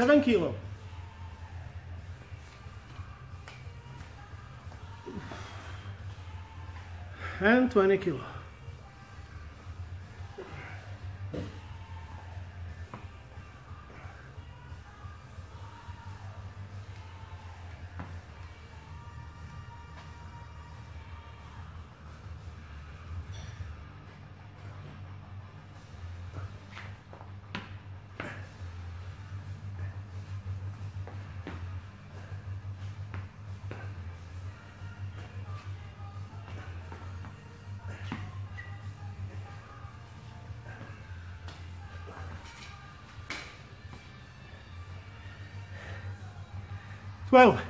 7 kilo. And 20 kilo. Well,